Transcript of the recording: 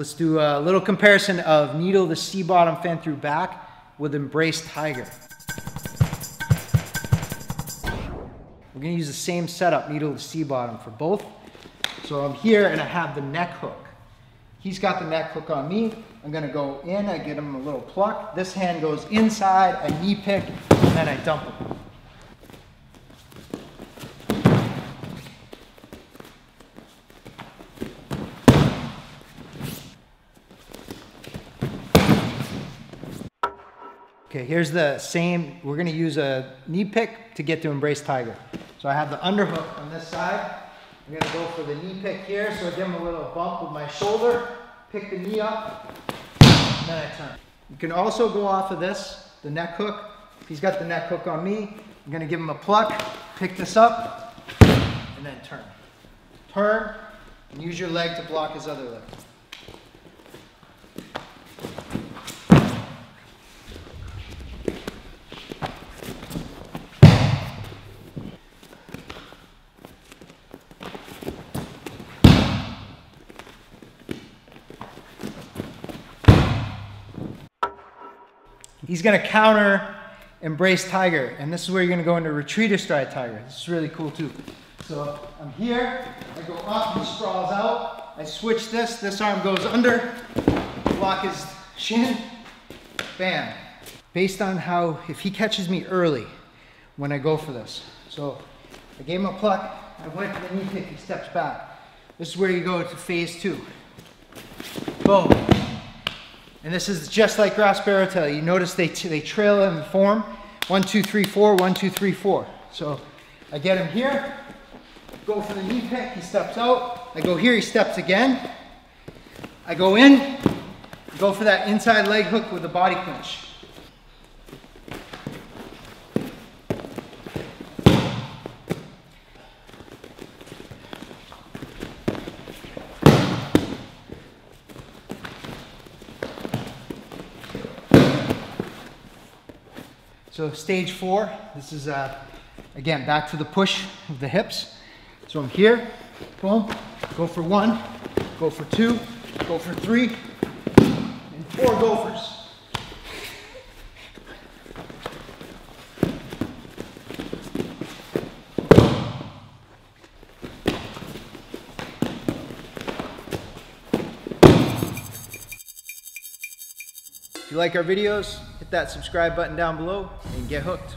Let's do a little comparison of Needle to Sea Bottom, Fan Through Back with Embrace Tiger. We're going to use the same setup, Needle to Sea Bottom, for both. So I'm here and I have the neck hook. He's got the neck hook on me. I'm going to go in, I get him a little pluck. This hand goes inside, I knee pick, and then I dump him. Okay, here's the same, we're gonna use a knee pick to get to Embrace Tiger. So I have the underhook on this side. I'm gonna go for the knee pick here, so I give him a little bump with my shoulder, pick the knee up, and then I turn. You can also go off of this, the neck hook. He's got the neck hook on me. I'm gonna give him a pluck, pick this up, and then turn. Turn, and use your leg to block his other leg. He's going to counter Embrace Tiger, and this is where you're going to go into Retreat Astride Tiger. This is really cool too. So I'm here, I go up, he sprawls out, I switch this arm goes under, block his shin, bam. Based on how, if he catches me early when I go for this. So I gave him a pluck, I went for the knee kick, he steps back. This is where you go to phase two. Boom. And this is just like Grasp Sparrow Tail. You notice they trail in the form. 1, 2, 3, 4, 1, 2, 3, 4. So I get him here, go for the knee pick, he steps out. I go here, he steps again. I go in, go for that inside leg hook with the body clinch. So stage four, this is, again, back to the push of the hips. So I'm here, boom, go for 1, go for 2, go for 3, and 4 gophers. If you like our videos, hit that subscribe button down below and get hooked.